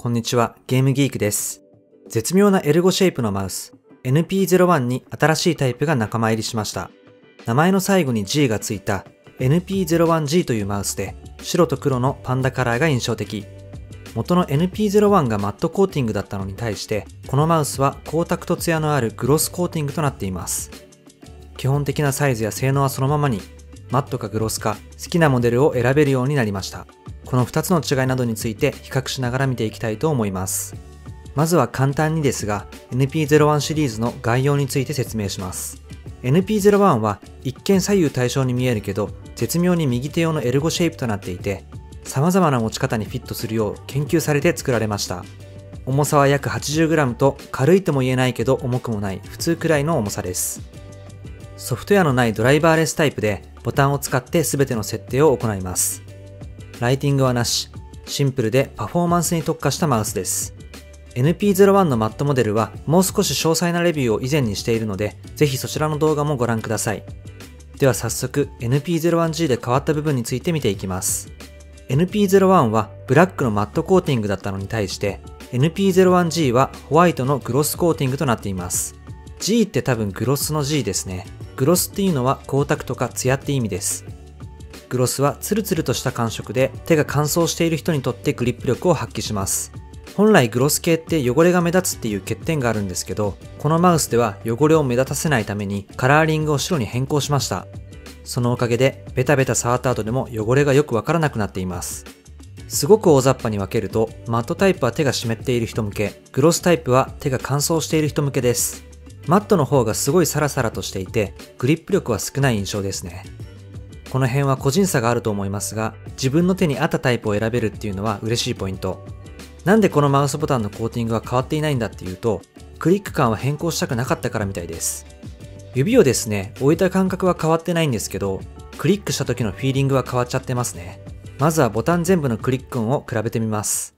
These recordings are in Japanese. こんにちは、ゲームギークです。絶妙なエルゴシェイプのマウス、NP-01 に新しいタイプが仲間入りしました。名前の最後に G がついた NP-01G というマウスで、白と黒のパンダカラーが印象的。元の NP-01 がマットコーティングだったのに対して、このマウスは光沢とツヤのあるグロスコーティングとなっています。基本的なサイズや性能はそのままに、マットかグロスか好きなモデルを選べるようになりました。この2つの違いなどについて比較しながら見ていきたいと思います。まずは簡単にですが、NP-01 シリーズの概要について説明します。NP-01 は一見左右対称に見えるけど、絶妙に右手用のエルゴシェイプとなっていて、様々な持ち方にフィットするよう研究されて作られました。重さは約 80g と軽いとも言えないけど重くもない普通くらいの重さです。ソフトウェアのないドライバーレスタイプで、ボタンを使って全ての設定を行います。ライティングはなし、シンプルでパフォーマンスに特化したマウスです。NP-01 のマットモデルはもう少し詳細なレビューを以前にしているので、ぜひそちらの動画もご覧ください。では早速 NP-01G で変わった部分について見ていきます。NP-01 はブラックのマットコーティングだったのに対して、NP-01G はホワイトのグロスコーティングとなっています。G って多分グロスの G ですね。グロスっていうのは光沢とかツヤって意味です。グロスはツルツルとした感触で手が乾燥している人にとってグリップ力を発揮します。本来グロス系って汚れが目立つっていう欠点があるんですけど、このマウスでは汚れを目立たせないためにカラーリングを白に変更しました。そのおかげでベタベタ触った後でも汚れがよくわからなくなっています。すごく大雑把に分けると、マットタイプは手が湿っている人向け、グロスタイプは手が乾燥している人向けです。マットの方がすごいサラサラとしていて、グリップ力は少ない印象ですね。この辺は個人差があると思いますが、自分の手に合ったタイプを選べるっていうのは嬉しいポイント。なんでこのマウスボタンのコーティングは変わっていないんだっていうと、クリック感は変更したくなかったからみたいです。指をですね、置いた感覚は変わってないんですけど、クリックした時のフィーリングは変わっちゃってますね。まずはボタン全部のクリック音を比べてみます。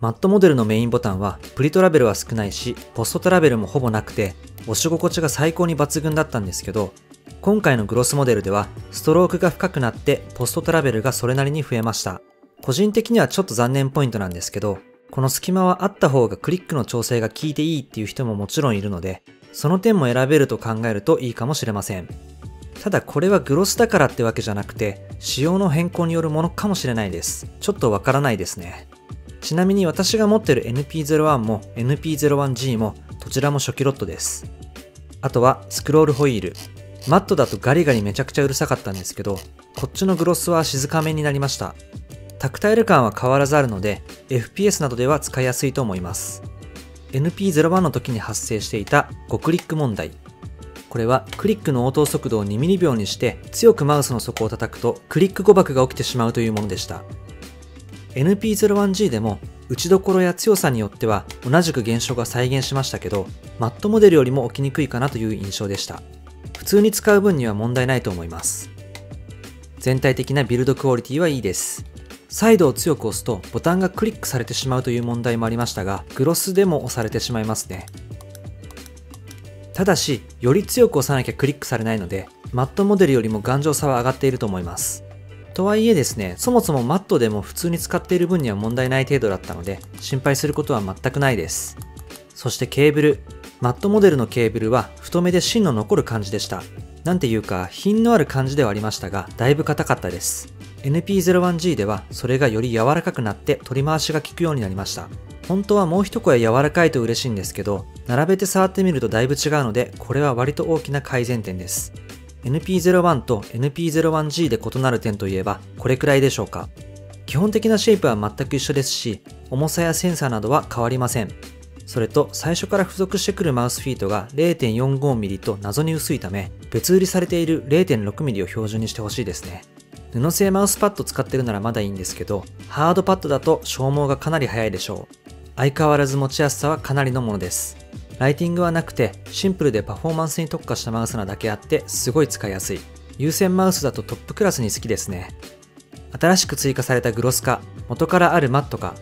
マットモデルのメインボタンはプリトラベルは少ないし、ポストトラベルもほぼなくて、押し心地が最高に抜群だったんですけど、今回のグロスモデルではストロークが深くなってポストトラベルがそれなりに増えました。個人的にはちょっと残念ポイントなんですけど、この隙間はあった方がクリックの調整が効いていいっていう人ももちろんいるので、その点も選べると考えるといいかもしれません。ただこれはグロスだからってわけじゃなくて、仕様の変更によるものかもしれないです。ちょっとわからないですね。ちなみに私が持ってる NP-01 も NP-01G もどちらも初期ロットです。あとはスクロールホイール。マットだとガリガリめちゃくちゃうるさかったんですけど、こっちのグロスは静かめになりました。タクタイル感は変わらずあるので、FPS などでは使いやすいと思います。NP-01 の時に発生していた5クリック問題。これはクリックの応答速度を2ミリ秒にして強くマウスの底を叩くとクリック誤爆が起きてしまうというものでした。NP-01G でも打ちどころや強さによっては同じく現象が再現しましたけど、マットモデルよりも起きにくいかなという印象でした。普通に使う分には問題ないと思います。全体的なビルドクオリティはいいです。サイドを強く押すとボタンがクリックされてしまうという問題もありましたが、グロスでも押されてしまいますね。ただし、より強く押さなきゃクリックされないので、マットモデルよりも頑丈さは上がっていると思います。とはいえですね、そもそもマットでも普通に使っている分には問題ない程度だったので、心配することは全くないです。そしてケーブル。マットモデルのケーブルは太めで芯の残る感じでした。なんていうか、品のある感じではありましたが、だいぶ硬かったです。NP-01G ではそれがより柔らかくなって取り回しが効くようになりました。本当はもう一声柔らかいと嬉しいんですけど、並べて触ってみるとだいぶ違うので、これは割と大きな改善点です。NP-01 と NP-01G で異なる点といえばこれくらいでしょうか。基本的なシェイプは全く一緒ですし、重さやセンサーなどは変わりません。それと最初から付属してくるマウスフィートが 0.45mm と謎に薄いため、別売りされている 0.6mm を標準にしてほしいですね。布製マウスパッド使ってるならまだいいんですけど、ハードパッドだと消耗がかなり早いでしょう。相変わらず持ちやすさはかなりのものです。ライティングはなくて、シンプルでパフォーマンスに特化したマウスなだけあって、すごい使いやすい。有線マウスだとトップクラスに好きですね。新しく追加されたグロスか、元からあるマットか、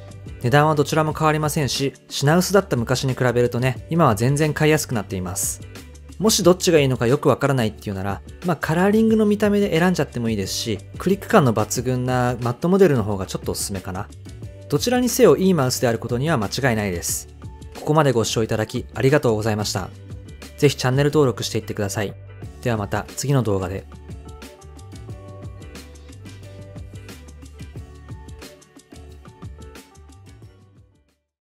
値段はどちらも変わりませんし、品薄だった昔に比べるとね、今は全然買いやすくなっています。もしどっちがいいのかよくわからないっていうなら、カラーリングの見た目で選んじゃってもいいですし、クリック感の抜群なマットモデルの方がちょっとおすすめかな。どちらにせよいいマウスであることには間違いないです。ここまでご視聴いただきありがとうございました。ぜひチャンネル登録していってください。ではまた次の動画で。